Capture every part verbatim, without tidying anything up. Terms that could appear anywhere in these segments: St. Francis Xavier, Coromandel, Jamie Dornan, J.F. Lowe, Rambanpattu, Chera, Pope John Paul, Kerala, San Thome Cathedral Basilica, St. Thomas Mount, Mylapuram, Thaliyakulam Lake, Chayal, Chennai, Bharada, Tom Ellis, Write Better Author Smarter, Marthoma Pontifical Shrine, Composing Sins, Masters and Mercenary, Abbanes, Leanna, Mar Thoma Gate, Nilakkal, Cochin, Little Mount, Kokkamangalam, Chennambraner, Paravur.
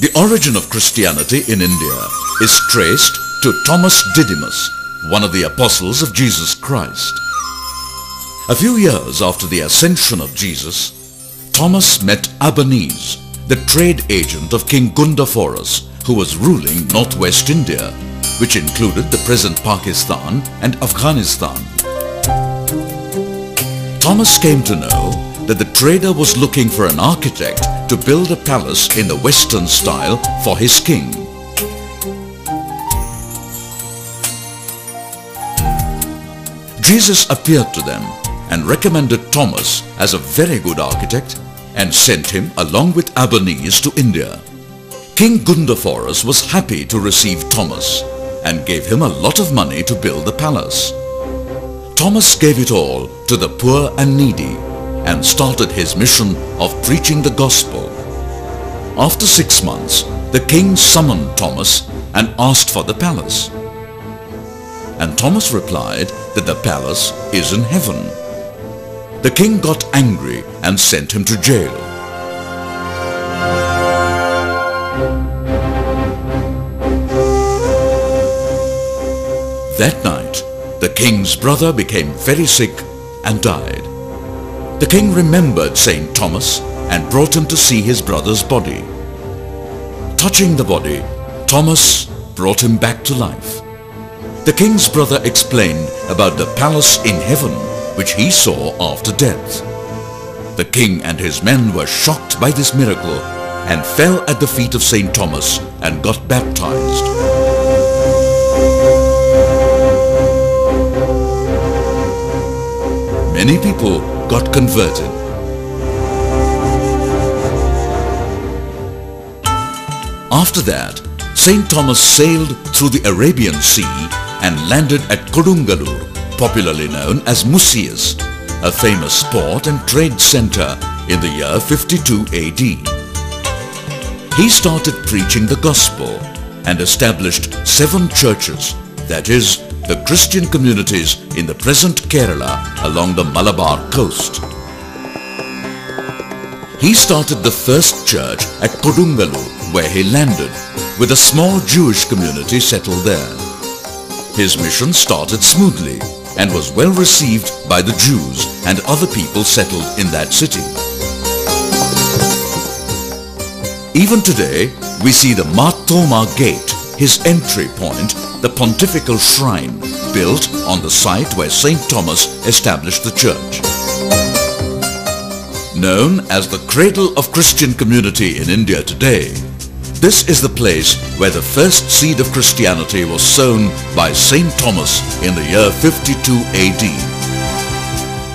The origin of Christianity in India is traced to Thomas Didymus, one of the apostles of Jesus Christ. A few years after the ascension of Jesus, Thomas met Abbanes, the trade agent of King Gondophares, who was ruling northwest India, which included the present Pakistan and Afghanistan. Thomas came to know that the trader was looking for an architect to build a palace in the Western style for his king. Jesus appeared to them and recommended Thomas as a very good architect and sent him along with Abbanes to India. King Gondophares was happy to receive Thomas and gave him a lot of money to build the palace. Thomas gave it all to the poor and needy and started his mission of preaching the gospel. After six months, the king summoned Thomas and asked for the palace. And Thomas replied that the palace is in heaven. The king got angry and sent him to jail. That night, the king's brother became very sick and died. The king remembered Saint Thomas and brought him to see his brother's body. Touching the body, Thomas brought him back to life. The king's brother explained about the palace in heaven, which he saw after death. The king and his men were shocked by this miracle and fell at the feet of Saint Thomas and got baptized. Many people got converted. After that, Saint Thomas sailed through the Arabian Sea and landed at Kodungallur, popularly known as Musias, a famous port and trade center in the year fifty-two A D. He started preaching the gospel and established seven churches, that is, the Christian communities in the present Kerala along the Malabar coast. He started the first church at Kodungallur, where he landed, with a small Jewish community settled there. His mission started smoothly and was well received by the Jews and other people settled in that city. Even today, we see the Mar Thoma Gate, his entry point, the Pontifical Shrine, built on the site where Saint Thomas established the church. Known as the cradle of Christian community in India today, this is the place where the first seed of Christianity was sown by Saint Thomas in the year fifty-two A D.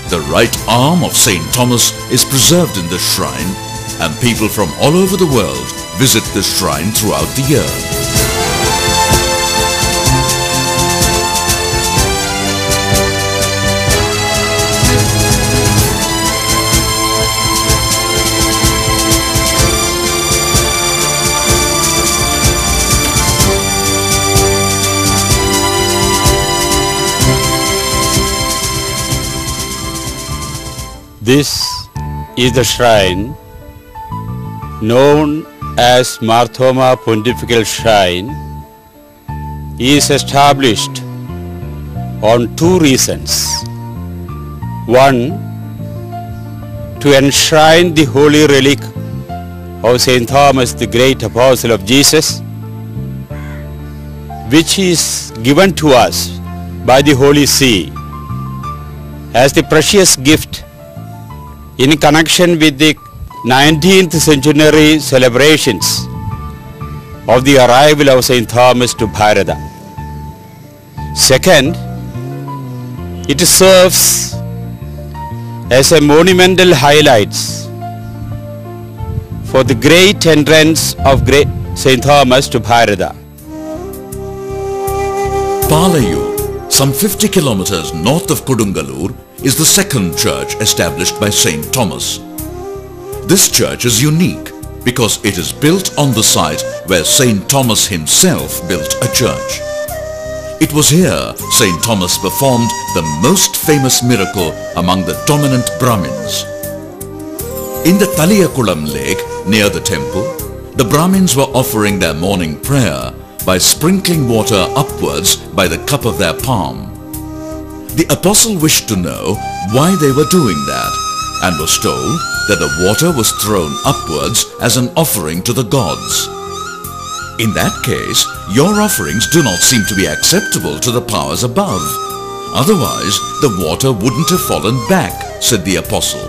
The right arm of Saint Thomas is preserved in this shrine, and people from all over the world visit this shrine throughout the year. This is the shrine known as Marthoma Pontifical Shrine. Is established on two reasons. One, to enshrine the holy relic of Saint Thomas, the great apostle of Jesus, which is given to us by the Holy See as the precious gift in connection with the nineteenth centenary celebrations of the arrival of Saint Thomas to Bharada. Second, it serves as a monumental highlights for the great entrance of great Saint Thomas to Bharada. Palayur, some fifty kilometers north of Kodungallur, is the second church established by Saint Thomas. This church is unique because it is built on the site where Saint Thomas himself built a church. It was here Saint Thomas performed the most famous miracle among the dominant Brahmins. In the Thaliyakulam Lake near the temple, The Brahmins were offering their morning prayer by sprinkling water upwards by the cup of their palm. The apostle wished to know why they were doing that and was told that the water was thrown upwards as an offering to the gods. In that case, your offerings do not seem to be acceptable to the powers above. Otherwise, the water wouldn't have fallen back, said the apostle.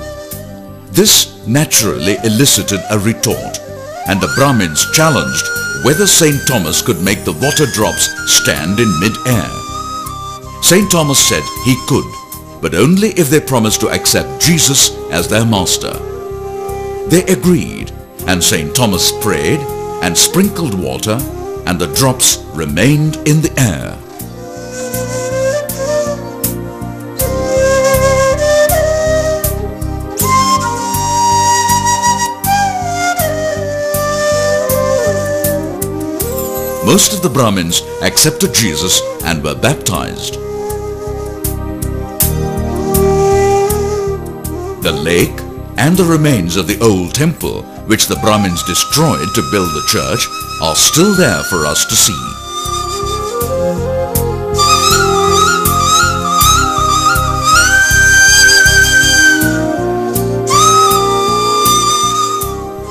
This naturally elicited a retort, and the Brahmins challenged whether Saint Thomas could make the water drops stand in mid-air. Saint Thomas said he could, but only if they promised to accept Jesus as their master. They agreed, and Saint Thomas prayed and sprinkled water, and the drops remained in the air. Most of the Brahmins accepted Jesus and were baptized. The lake and the remains of the old temple, which the Brahmins destroyed to build the church, are still there for us to see.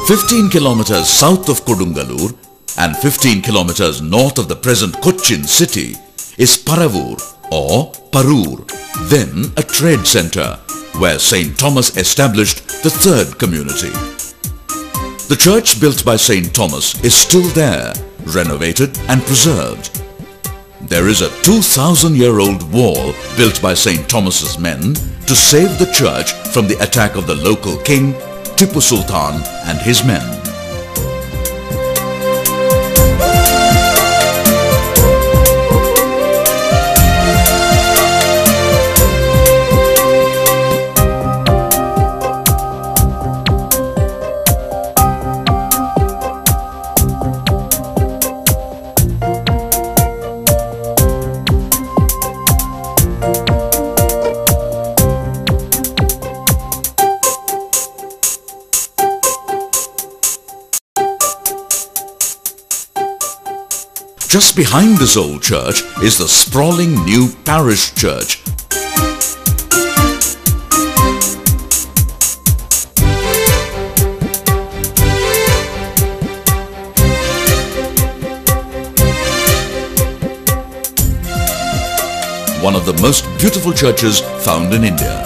fifteen kilometers south of Kodungallur and fifteen kilometers north of the present Cochin city is Paravur or Parur, then a trade center, where Saint Thomas established the third community. The church built by Saint Thomas is still there, renovated and preserved. There is a two thousand year old wall built by Saint Thomas's men to save the church from the attack of the local king, Tipu Sultan, and his men. Just behind this old church is the sprawling new parish church. One of the most beautiful churches found in India.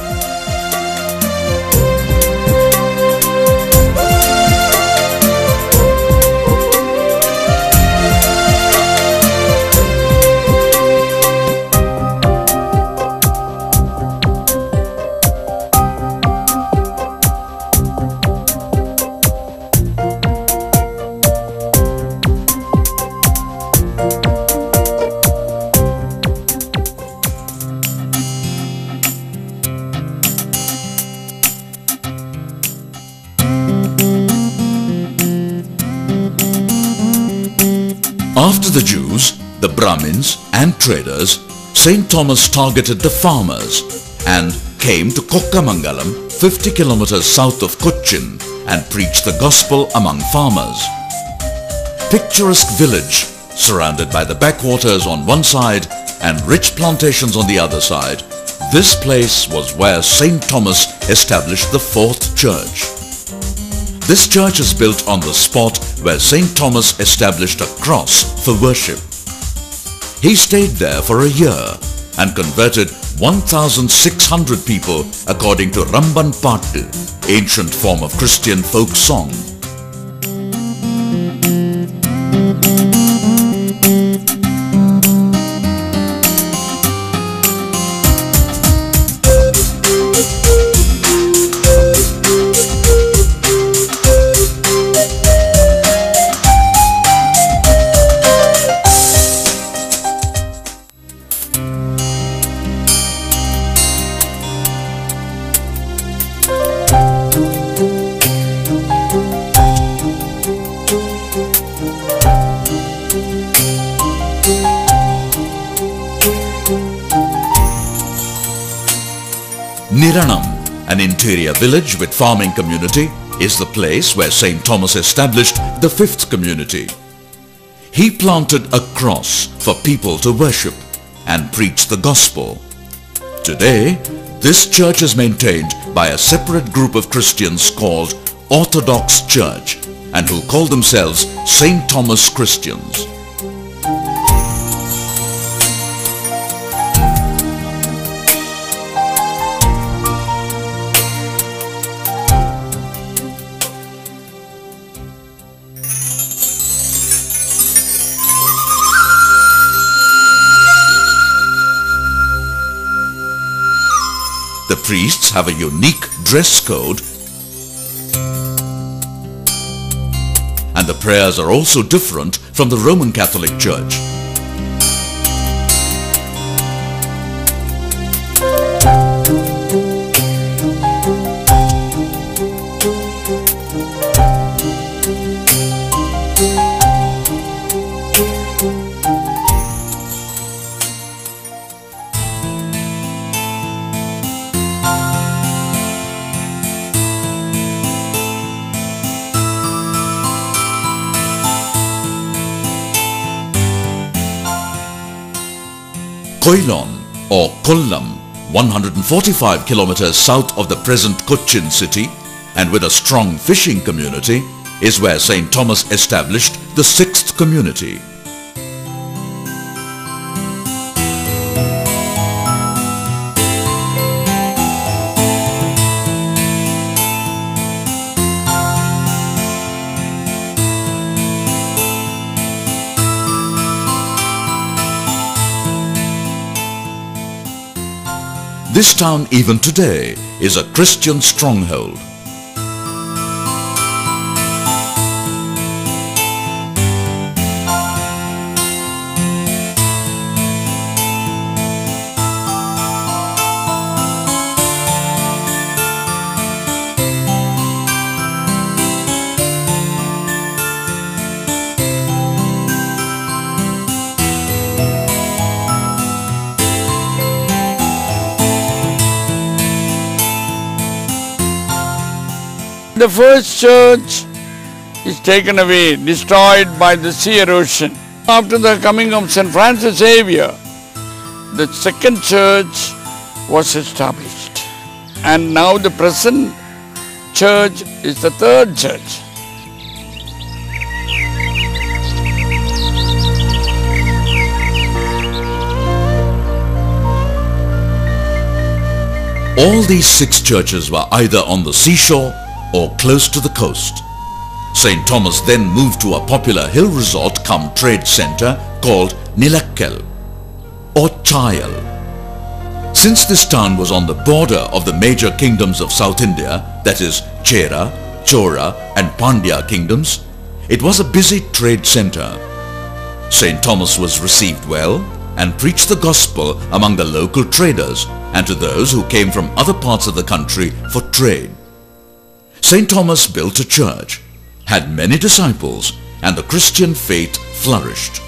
After the Jews, the Brahmins and traders, Saint Thomas targeted the farmers and came to Kokkamangalam, fifty kilometers south of Cochin, and preached the gospel among farmers. Picturesque village, surrounded by the backwaters on one side and rich plantations on the other side, this place was where Saint Thomas established the fourth church. This church is built on the spot where Saint Thomas established a cross for worship. He stayed there for a year and converted one thousand six hundred people according to Rambanpattu, ancient form of Christian folk song. An interior village with farming community is the place where Saint Thomas established the fifth community. He planted a cross for people to worship and preach the gospel. Today, this church is maintained by a separate group of Christians called Orthodox Church and who call themselves Saint Thomas Christians. The priests have a unique dress code and the prayers are also different from the Roman Catholic Church. Quilon or Kollam, one hundred forty-five kilometers south of the present Cochin city and with a strong fishing community, is where Saint Thomas established the sixth community. This town even today is a Christian stronghold. The first church is taken away, destroyed by the sea erosion. After the coming of Saint Francis Xavier, the second church was established. And now the present church is the third church. All these six churches were either on the seashore or close to the coast. Saint Thomas then moved to a popular hill resort cum trade centre called Nilakkal or Chayal. Since this town was on the border of the major kingdoms of South India, that is Chera, Chora and Pandya kingdoms, it was a busy trade centre. Saint Thomas was received well and preached the gospel among the local traders and to those who came from other parts of the country for trade. Saint Thomas built a church, had many disciples, and the Christian faith flourished.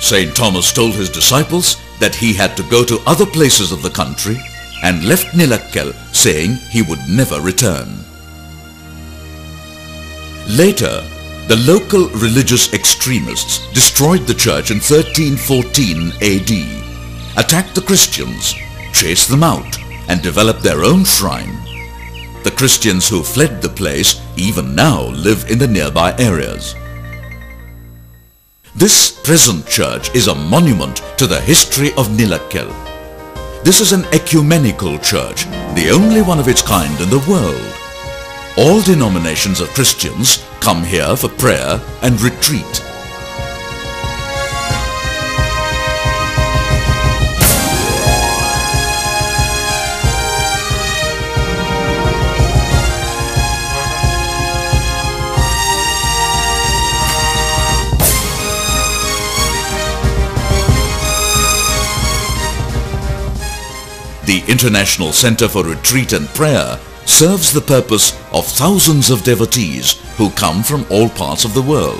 Saint Thomas told his disciples that he had to go to other places of the country and left Nilakkal, saying he would never return. Later, the local religious extremists destroyed the church in thirteen fourteen A D, attacked the Christians, chased them out, and developed their own shrine. The Christians who fled the place even now live in the nearby areas. This present church is a monument to the history of Nilakkal. This is an ecumenical church, the only one of its kind in the world. All denominations of Christians come here for prayer and retreat. The International Center for Retreat and Prayer serves the purpose of thousands of devotees who come from all parts of the world.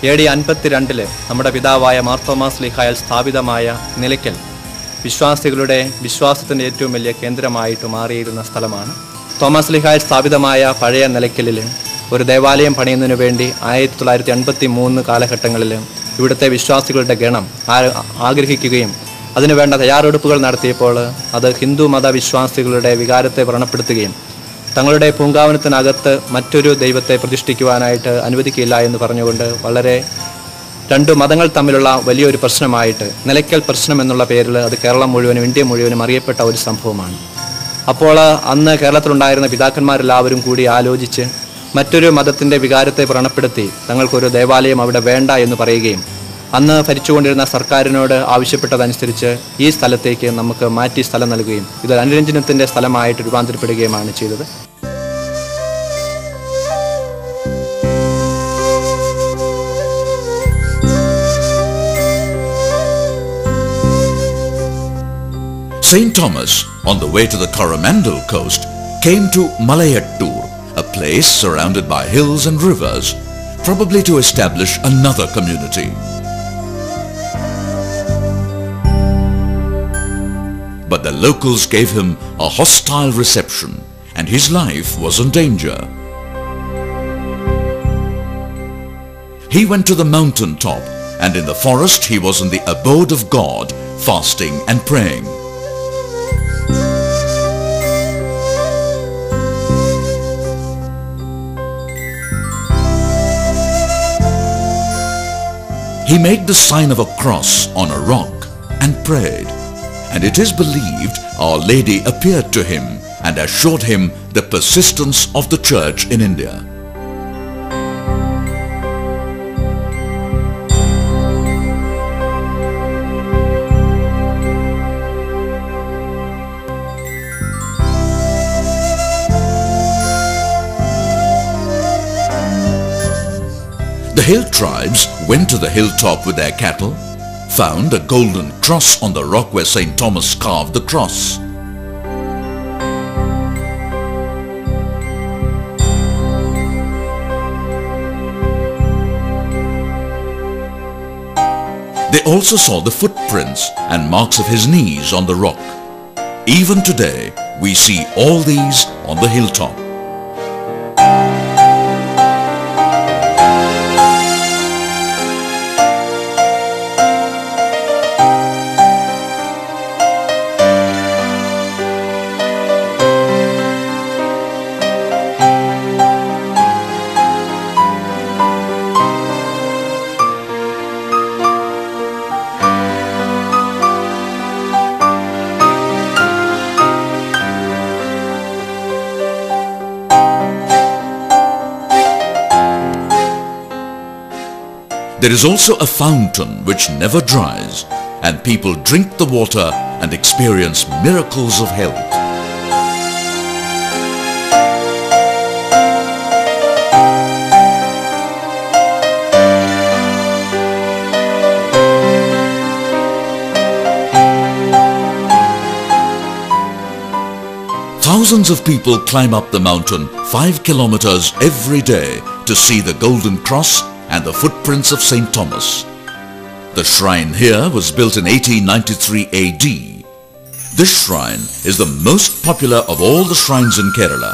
A D fifty-two-le nammude pidavaya Mar Thoma Gate sthapithamaya Nilakkal, വിശ്വാസികളുടെ വിശ്വാസത്തിന്റെ ഏറ്റവും വലിയ കേന്ദ്രമായിട്ട് മാറിയിരുന്ന സ്ഥലമാണ്. Thomas ലിഹായിൽ സ്ഥാപിതമായ പഴയ നിലയ്ക്കലിൽ ഒരു ദേവാലയം പണിയുന്നതിനു വേണ്ടി ആയിരത്തി തൊള്ളായിരത്തി എൺപത്തി മൂന്ന് കാലഘട്ടങ്ങളിൽ ഇവിടുത്തെ വിശ്വാസികളുടെ ഗണം ആഗ്രഹിക്കുകയും അതിനുവേണ്ട തയ്യാറെടുപ്പുകൾ നടത്തിയപ്പോൾ അത് ഹിന്ദു മതവിശ്വാസികളുടെ വികാരത്തെ വ്രണപ്പെടുത്തുകയും തങ്ങളുടെ പൂങ്കാവനത്തിനകത്ത് മറ്റൊരു ദൈവത്തെ പ്രതിഷ്ഠിക്കുവാനായിട്ട് അനുവദിക്കില്ല എന്ന് പറഞ്ഞുകൊണ്ട് വളരെ രണ്ട് മതങ്ങൾ തമ്മിലുള്ള വലിയൊരു പ്രശ്നമായിട്ട് നിലയ്ക്കൽ പ്രശ്നം എന്നുള്ള പേരിൽ അത് കേരളം മുഴുവനും ഇന്ത്യ മുഴുവനും അറിയപ്പെട്ട ഒരു സംഭവമാണ്. അപ്പോൾ അന്ന് കേരളത്തിലുണ്ടായിരുന്ന പിതാക്കന്മാരെല്ലാവരും കൂടി ആലോചിച്ച് മറ്റൊരു മതത്തിൻ്റെ വികാരത്തെ വ്രണപ്പെടുത്തി തങ്ങൾക്കൊരു ദേവാലയം അവിടെ വേണ്ട എന്ന് പറയുകയും അന്ന് ഭരിച്ചുകൊണ്ടിരുന്ന സർക്കാരിനോട് ആവശ്യപ്പെട്ടതനുസരിച്ച് ഈ സ്ഥലത്തേക്ക് നമുക്ക് മാറ്റി സ്ഥലം നൽകുകയും ഇതൊരു അനുരഞ്ജനത്തിൻ്റെ സ്ഥലമായിട്ട് രൂപാന്തരപ്പെടുകയുമാണ് ചെയ്തത്. Saint Thomas, on the way to the Coromandel coast, came to Malayattur, a place surrounded by hills and rivers, probably to establish another community. But the locals gave him a hostile reception and his life was in danger. He went to the mountain top, and in the forest he was in the abode of God, fasting and praying. He made the sign of a cross on a rock and prayed, and it is believed Our Lady appeared to him and assured him the persistence of the Church in India. The hill tribes went to the hilltop with their cattle, found a golden cross on the rock where Saint Thomas carved the cross. They also saw the footprints and marks of his knees on the rock. Even today, we see all these on the hilltop. There is also a fountain which never dries, and people drink the water and experience miracles of health. Thousands of people climb up the mountain five kilometers every day to see the Golden Cross and the footprints of Saint Thomas. The shrine here was built in eighteen ninety-three A D. This shrine is the most popular of all the shrines in Kerala.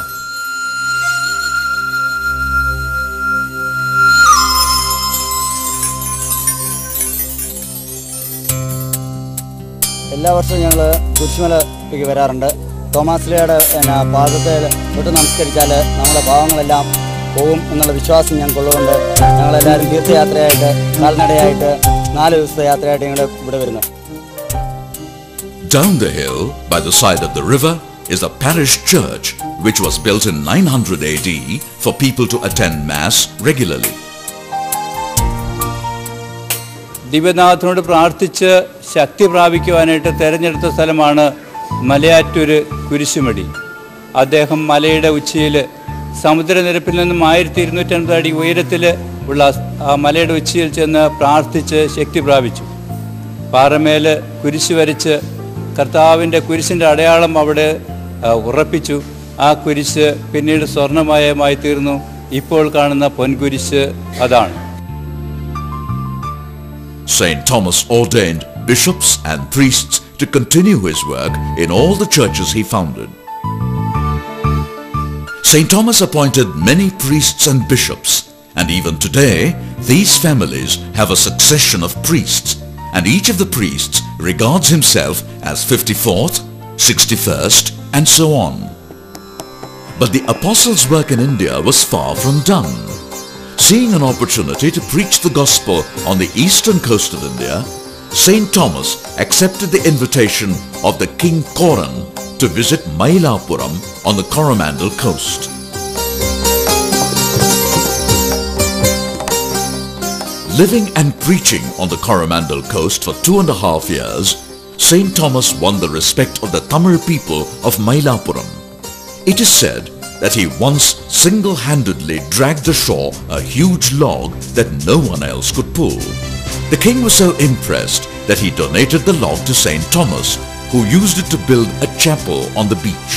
എല്ലാ വർഷവും ഞങ്ങൾ കുരിശുമലയ്ക്ക് വരാറുണ്ട്. തോമാശ്ലീഹയുടെ പാദത്തിൽ തൊട്ട് നമസ്കരിച്ചാൽ നമ്മുടെ ഭാവങ്ങളെല്ലാം പോകും എന്നുള്ള വിശ്വാസം ഞങ്ങൾക്കുള്ളതുകൊണ്ട് ഞങ്ങളെല്ലാവരും തീർത്ഥയാത്രയായിട്ട് കാൽനടയായിട്ട് നാല് ദിവസത്തെ യാത്രയായിട്ട് ഞങ്ങൾ ഇവിടെ വരുന്നത്. Down the hill, by the side of the river, is a parish church which was built in nine hundred A D for people to attend mass regularly. ദിവ്യനാഥനോട് പ്രാർത്ഥിച്ച് ശക്തി പ്രാപിക്കുവാനായിട്ട് തെരഞ്ഞെടുത്ത സ്ഥലമാണ് മലയാറ്റൂർ കുരിശുമടി. അദ്ദേഹം മലയുടെ ഉച്ചിയിൽ സമുദ്രനിരപ്പിൽ നിന്നും ആയിരത്തി ഇരുന്നൂറ്റി അൻപത് അടി ഉയരത്തിൽ ഉള്ള ആ മലയുടെ ഉച്ചിയിൽ ചെന്ന് പ്രാർത്ഥിച്ച് ശക്തി പ്രാപിച്ചു. പാറമേൽ കുരിശ് വരച്ച് കർത്താവിൻ്റെ കുരിശിൻ്റെ അടയാളം അവിടെ ഉറപ്പിച്ചു. ആ കുരിശ് പിന്നീട് സ്വർണമയമായി തീർന്നു. ഇപ്പോൾ കാണുന്ന പൊൻകുരിശ് അതാണ്. Saint Thomas ordained bishops and priests to continue his work in all the churches he founded. Saint Thomas appointed many priests and bishops, and even today these families have a succession of priests, and each of the priests regards himself as fifty-fourth, sixty-first and so on. But the apostles' work in India was far from done. Seeing an opportunity to preach the gospel on the eastern coast of India, Saint Thomas accepted the invitation of the King Koran to visit Mylapuram on the Coromandel coast. Living and preaching on the Coromandel coast for two and a half years, Saint Thomas won the respect of the Tamil people of Mylapuram. It is said that he once single-handedly dragged ashore a huge log that no one else could pull. The king was so impressed that he donated the log to Saint Thomas, who used it to build a chapel on the beach.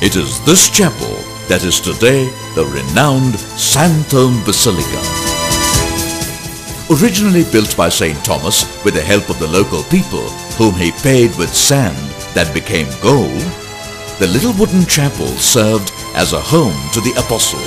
It is this chapel that is today the renowned San Thome Basilica. Originally built by Saint Thomas with the help of the local people, whom he paid with sand that became gold, the little wooden chapel served as a home to the apostle.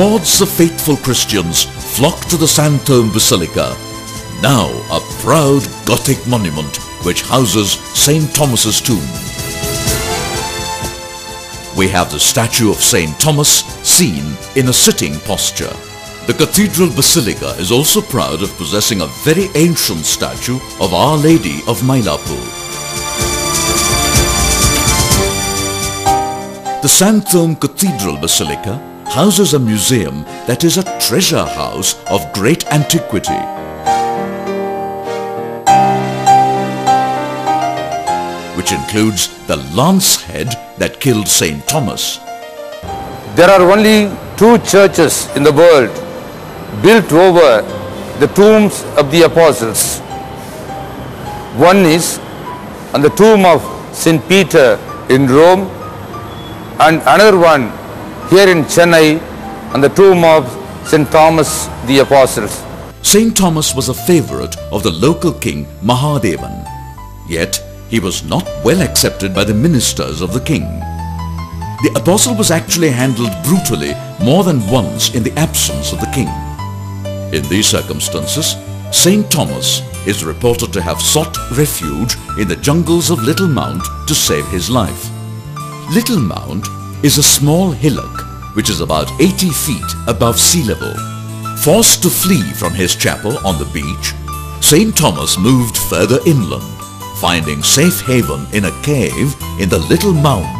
Hordes of faithful Christians flocked to the San Thome Basilica, now a proud Gothic monument which houses Saint Thomas's tomb. We have the statue of Saint Thomas seen in a sitting posture. The Cathedral Basilica is also proud of possessing a very ancient statue of Our Lady of Mylapore. The San Thome Cathedral Basilica houses a museum that is a treasure house of great antiquity. Which includes the lance head that killed Saint Thomas. There are only two churches in the world built over the tombs of the apostles. One is on the tomb of Saint Peter in Rome, and another one here in Chennai, on the tomb of Saint Thomas the Apostles. Saint Thomas was a favorite of the local king Mahadevan. Yet, he was not well accepted by the ministers of the king. The apostle was actually handled brutally more than once in the absence of the king. In these circumstances, Saint Thomas is reported to have sought refuge in the jungles of Little Mount to save his life. Little Mount is a small hillock which is about eighty feet above sea level. Forced to flee from his chapel on the beach, Saint Thomas moved further inland, finding safe haven in a cave in the Little Mount.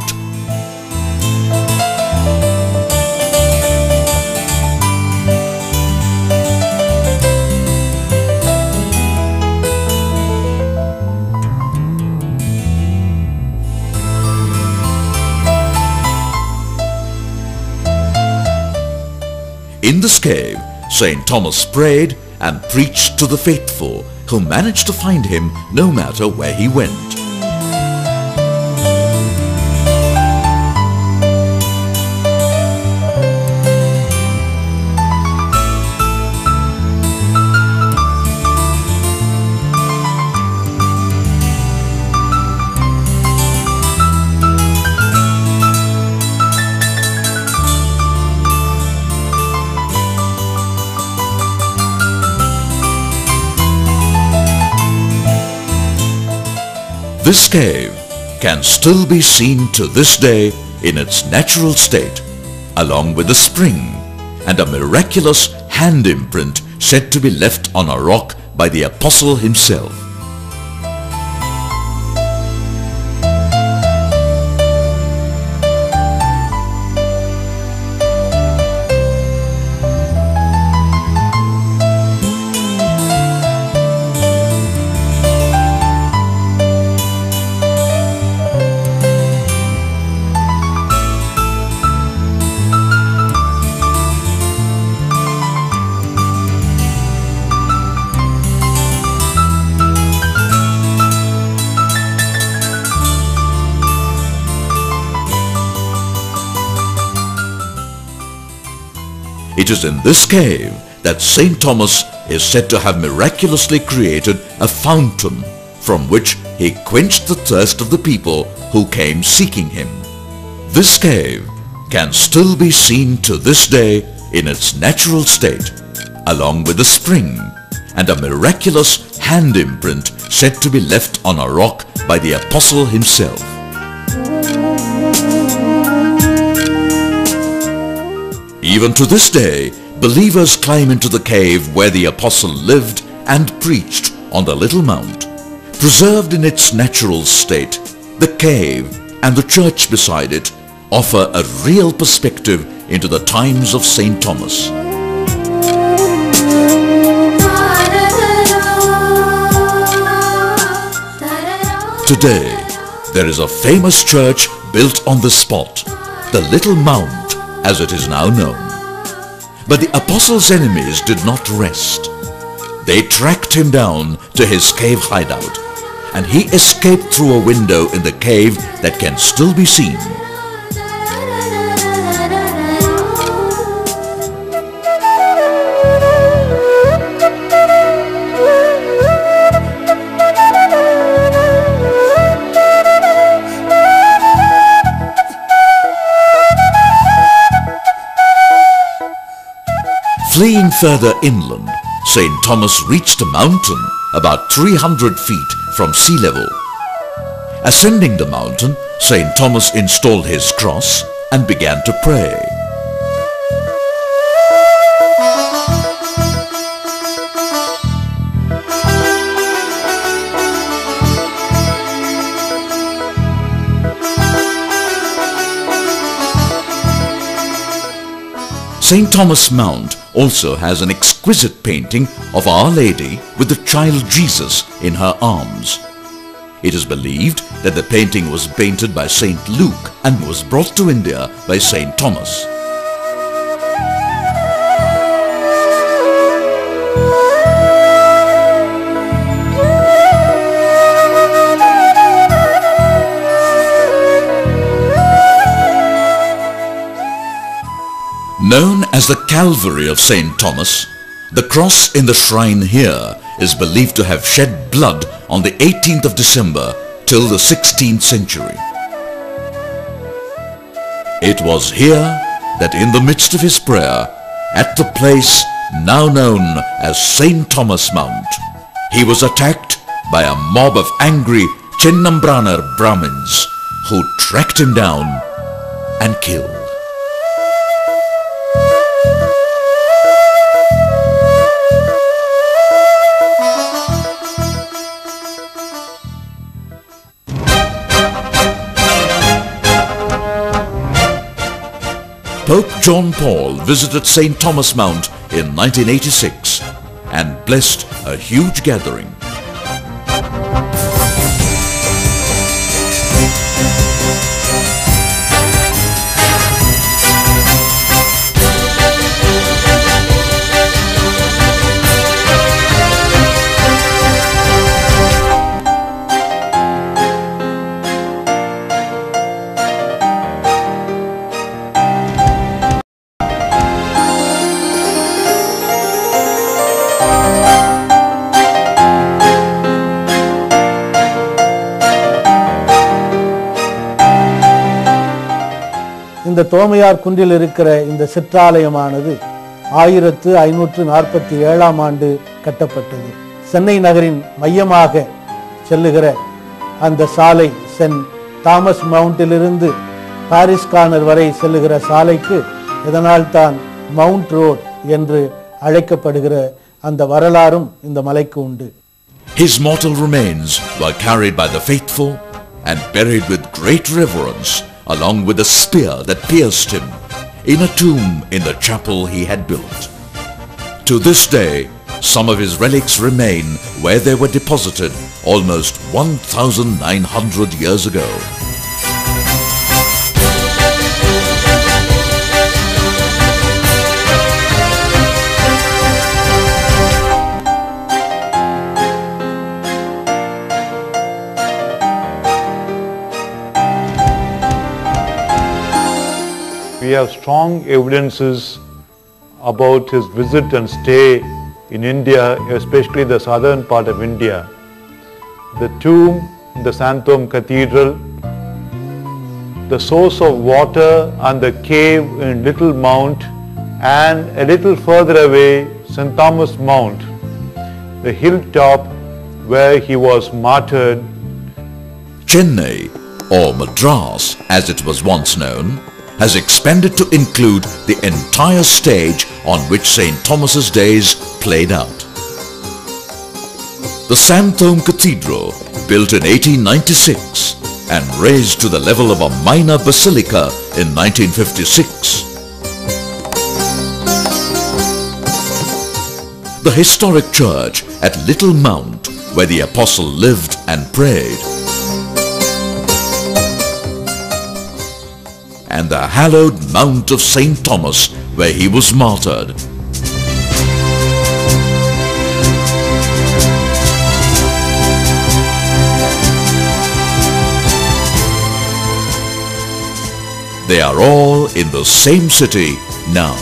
In this cave, Saint Thomas prayed and preached to the faithful, who managed to find him no matter where he went. This cave can still be seen to this day in its natural state, along with a spring and a miraculous hand imprint said to be left on a rock by the apostle himself. It is in this cave that Saint Thomas is said to have miraculously created a fountain from which he quenched the thirst of the people who came seeking him. This cave can still be seen to this day in its natural state, along with a spring and a miraculous hand imprint said to be left on a rock by the Apostle himself. Even to this day, believers climb into the cave where the Apostle lived and preached on the Little Mount. Preserved in its natural state, the cave and the church beside it offer a real perspective into the times of Saint Thomas. Today, there is a famous church built on this spot, the Little Mount as it is now known. But the Apostle's enemies did not rest. They tracked him down to his cave hideout, and he escaped through a window in the cave that can still be seen. Fleeing further inland, Saint Thomas reached a mountain about three hundred feet from sea level. Ascending the mountain, Saint Thomas installed his cross and began to pray. Saint Thomas Mount also has an exquisite painting of Our Lady with the child Jesus in her arms. It is believed that the painting was painted by Saint Luke and was brought to India by Saint Thomas. Known as the Calvary of Saint Thomas, the cross in the shrine here is believed to have shed blood on the eighteenth of December till the sixteenth century. It was here that in the midst of his prayer, at the place now known as Saint Thomas Mount, he was attacked by a mob of angry Chennambraner Brahmins who tracked him down and killed. Pope John Paul visited Saint Thomas Mount in nineteen eighty-six and blessed a huge gathering. இந்த தோமையார் குன்றில் இருக்கிற இந்த சிற்றாலயமானது ஆயிரத்து ஐநூற்று நாற்பத்தி ஏழாம் ஆண்டு கட்டப்பட்டது. சென்னை நகரின் மையமாக செல்லுகிற அந்த சாலை சென்ட் தாமஸ் மவுண்டிலிருந்து பாரிஸ் கார்னர் வரை செல்லுகிற சாலைக்கு இதனால் தான் மவுண்ட் ரோட் என்று அழைக்கப்படுகிற அந்த வரலாறும் இந்த மலைக்கு உண்டு. His mortal remains were carried by the faithful and buried with great reverence, along with a spear that pierced him, in a tomb in the chapel he had built. To this day, some of his relics remain where they were deposited almost one thousand nine hundred years ago. We have strong evidences about his visit and stay in India, especially the southern part of India. The tomb, the San Thome Cathedral, the source of water and the cave in Little Mount, and a little further away, Saint Thomas Mount, the hilltop where he was martyred. Chennai, or Madras as it was once known, has expanded to include the entire stage on which Saint Thomas's days played out. The San Thome Cathedral, built in eighteen ninety-six, and raised to the level of a minor basilica in nineteen fifty-six. The historic church at Little Mount, where the Apostle lived and prayed. And the hallowed Mount of Saint Thomas, where he was martyred. They are all in the same city now.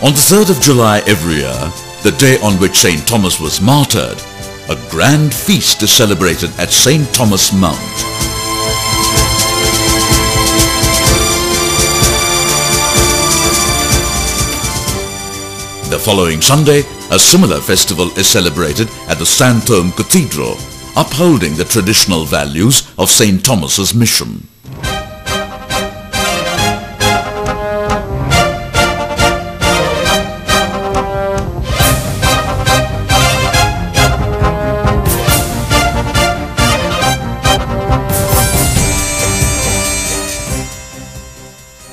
On the third of July every year, the day on which Saint Thomas was martyred, a grand feast is celebrated at Saint Thomas Mount. The following Sunday, a similar festival is celebrated at the San Thome Cathedral, upholding the traditional values of Saint Thomas's mission.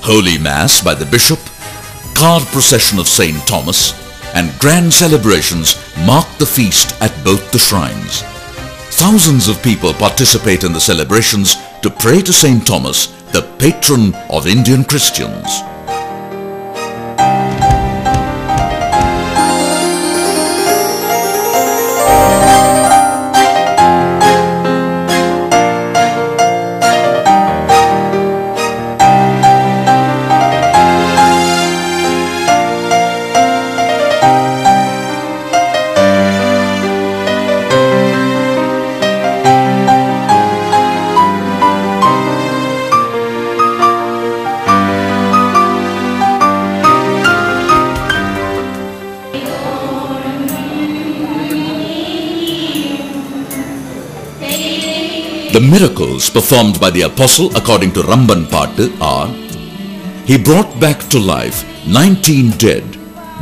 Holy Mass by the Bishop, card procession of Saint Thomas, and grand celebrations mark the feast at both the shrines. Thousands of people participate in the celebrations to pray to Saint Thomas, the patron of Indian Christians. The miracles performed by the Apostle according to Rambanpattu are: he brought back to life nineteen dead,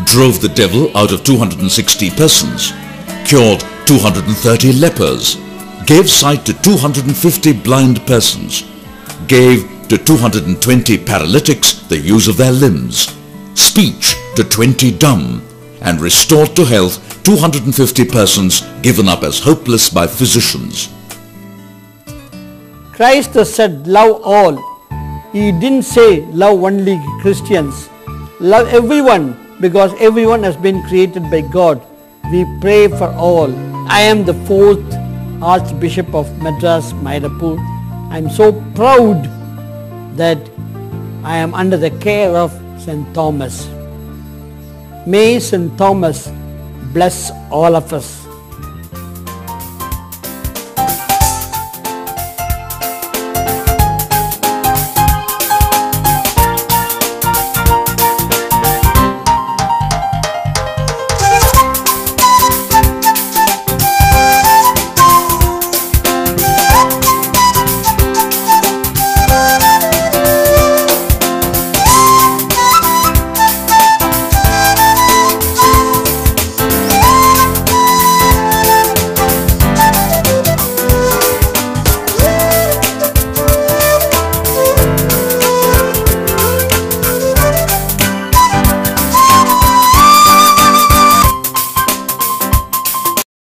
drove the devil out of two hundred sixty persons, cured two hundred thirty lepers, gave sight to two hundred fifty blind persons, gave to two hundred twenty paralytics the use of their limbs, speech to twenty dumb, and restored to health two hundred fifty persons given up as hopeless by physicians. Christ said, love all. He didn't say, love only Christians. Love everyone, because everyone has been created by God. We pray for all. I am the fourth Archbishop of Madras, Mylapore. I am so proud that I am under the care of Saint Thomas. May Saint Thomas bless all of us.